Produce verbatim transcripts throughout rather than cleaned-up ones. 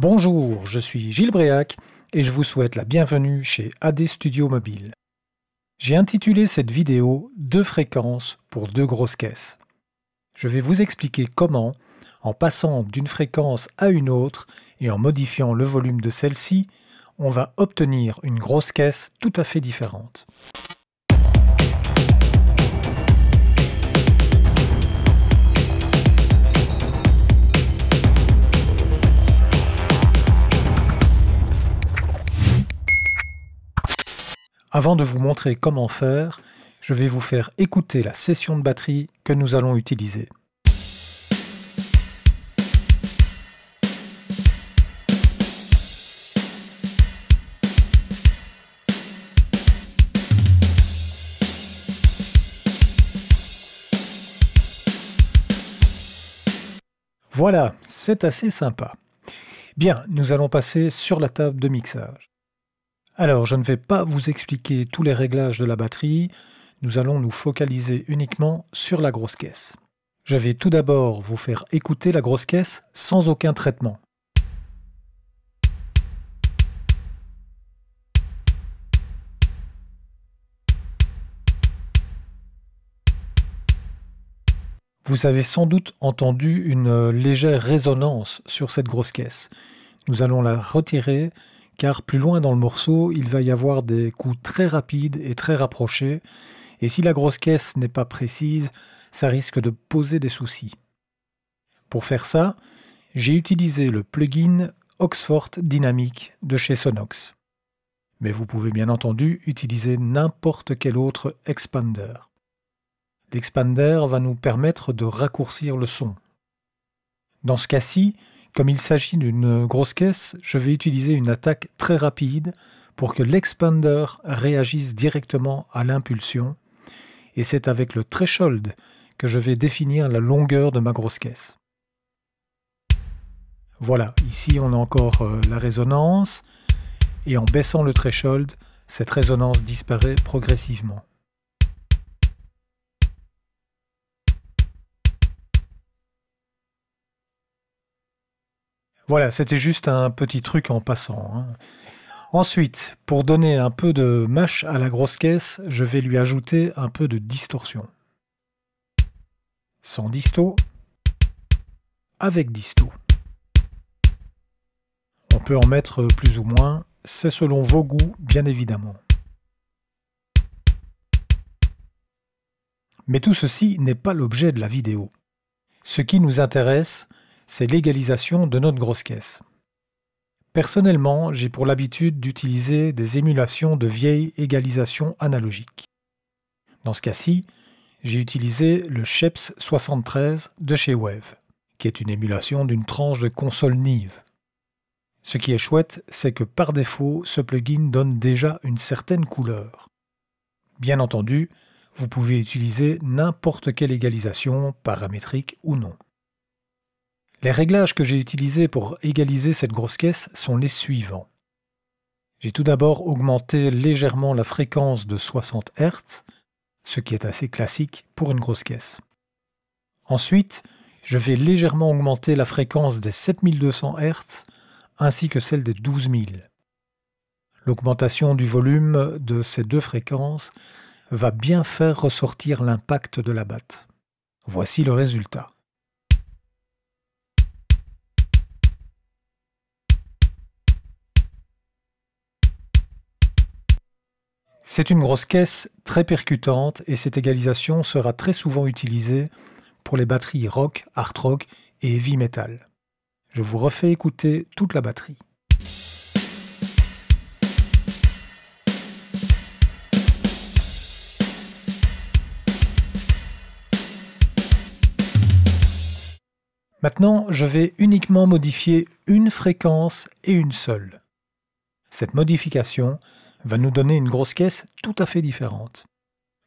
Bonjour, je suis Gilles Bréac et je vous souhaite la bienvenue chez A D Studio Mobile. J'ai intitulé cette vidéo « Deux fréquences pour deux grosses caisses ». Je vais vous expliquer comment, en passant d'une fréquence à une autre et en modifiant le volume de celle-ci, on va obtenir une grosse caisse tout à fait différente. Avant de vous montrer comment faire, je vais vous faire écouter la session de batterie que nous allons utiliser. Voilà, c'est assez sympa. Bien, nous allons passer sur la table de mixage. Alors, je ne vais pas vous expliquer tous les réglages de la batterie, nous allons nous focaliser uniquement sur la grosse caisse. Je vais tout d'abord vous faire écouter la grosse caisse sans aucun traitement. Vous avez sans doute entendu une légère résonance sur cette grosse caisse. Nous allons la retirer, car plus loin dans le morceau, il va y avoir des coups très rapides et très rapprochés, et si la grosse caisse n'est pas précise, ça risque de poser des soucis. Pour faire ça, j'ai utilisé le plugin Oxford Dynamic de chez SONOX. Mais vous pouvez bien entendu utiliser n'importe quel autre expander. L'expander va nous permettre de raccourcir le son. Dans ce cas-ci, comme il s'agit d'une grosse caisse, je vais utiliser une attaque très rapide pour que l'expander réagisse directement à l'impulsion, et c'est avec le threshold que je vais définir la longueur de ma grosse caisse. Voilà, ici on a encore la résonance, et en baissant le threshold, cette résonance disparaît progressivement. Voilà, c'était juste un petit truc en passant, hein. Ensuite, pour donner un peu de mâche à la grosse caisse, je vais lui ajouter un peu de distorsion. Sans disto, avec disto. On peut en mettre plus ou moins, c'est selon vos goûts, bien évidemment. Mais tout ceci n'est pas l'objet de la vidéo. Ce qui nous intéresse, c'est l'égalisation de notre grosse caisse. Personnellement, j'ai pour l'habitude d'utiliser des émulations de vieilles égalisations analogiques. Dans ce cas-ci, j'ai utilisé le CHEPS soixante-treize de chez Wave, qui est une émulation d'une tranche de console Neve. Ce qui est chouette, c'est que par défaut, ce plugin donne déjà une certaine couleur. Bien entendu, vous pouvez utiliser n'importe quelle égalisation, paramétrique ou non. Les réglages que j'ai utilisés pour égaliser cette grosse caisse sont les suivants. J'ai tout d'abord augmenté légèrement la fréquence de soixante hertz, ce qui est assez classique pour une grosse caisse. Ensuite, je vais légèrement augmenter la fréquence des sept mille deux cents hertz ainsi que celle des douze mille. L'augmentation du volume de ces deux fréquences va bien faire ressortir l'impact de la batte. Voici le résultat. C'est une grosse caisse très percutante et cette égalisation sera très souvent utilisée pour les batteries rock, hard rock et heavy metal. Je vous refais écouter toute la batterie. Maintenant, je vais uniquement modifier une fréquence et une seule. Cette modification va nous donner une grosse caisse tout à fait différente.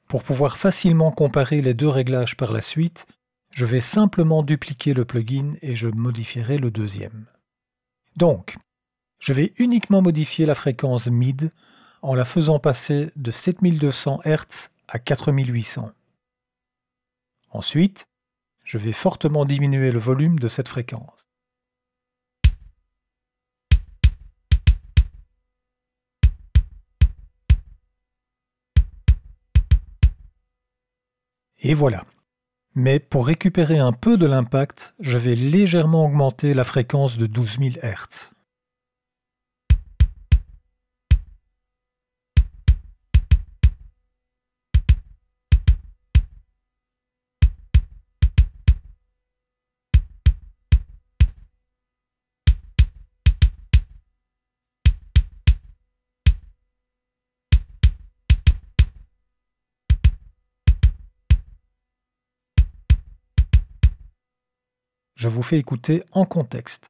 Pour pouvoir facilement comparer les deux réglages par la suite, je vais simplement dupliquer le plugin et je modifierai le deuxième. Donc, je vais uniquement modifier la fréquence mid en la faisant passer de sept mille deux cents hertz à quatre mille huit cents. Ensuite, je vais fortement diminuer le volume de cette fréquence. Et voilà. Mais pour récupérer un peu de l'impact, je vais légèrement augmenter la fréquence de douze mille hertz. Je vous fais écouter en contexte.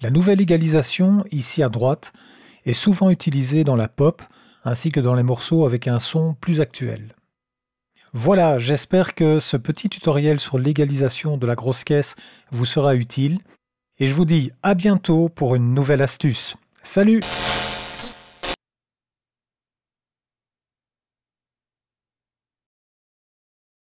La nouvelle égalisation, ici à droite, est souvent utilisée dans la pop, ainsi que dans les morceaux avec un son plus actuel. Voilà, j'espère que ce petit tutoriel sur l'égalisation de la grosse caisse vous sera utile, et je vous dis à bientôt pour une nouvelle astuce. Salut!